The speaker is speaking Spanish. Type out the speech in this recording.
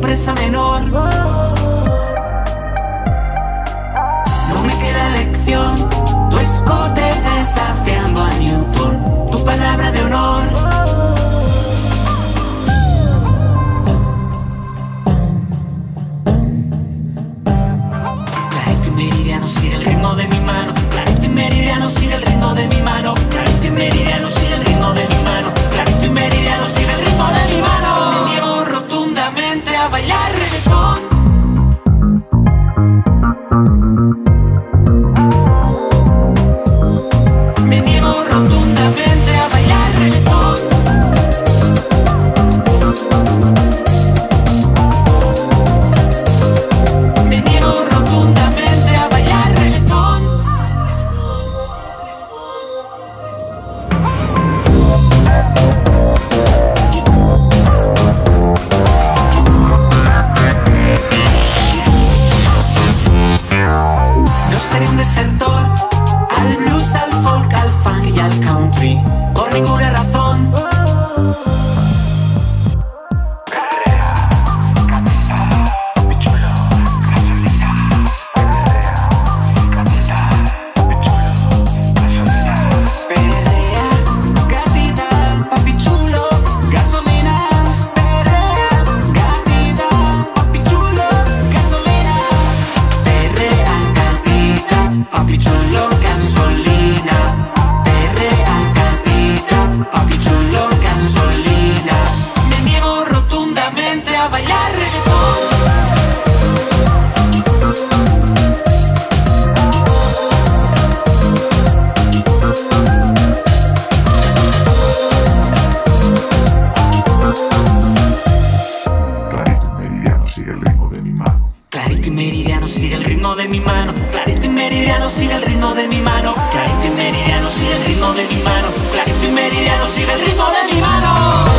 presa menor. No me queda elección, tu escote desafiando a Newton, tu palabra de honor. Clarito y meridiano sin el ritmo de mi mano, clarito y meridiano sin el ritmo de mi mano, clarito y meridiano sin el ritmo de mi mano, clarito y meridiano sin el ritmo de mi mano. A bailar reggaetón. Me niego rotundamente a bailar reggaetón. Me niego rotundamente a bailar reggaetón. Sería un desertor al blues, al folk, al funk y al country por ninguna razón. Clarito y meridiano sigue el ritmo de mi mano, clarito y meridiano sigue el ritmo de mi mano, clarito y meridiano sigue el ritmo de mi mano, clarito y meridiano sigue el ritmo de mi mano.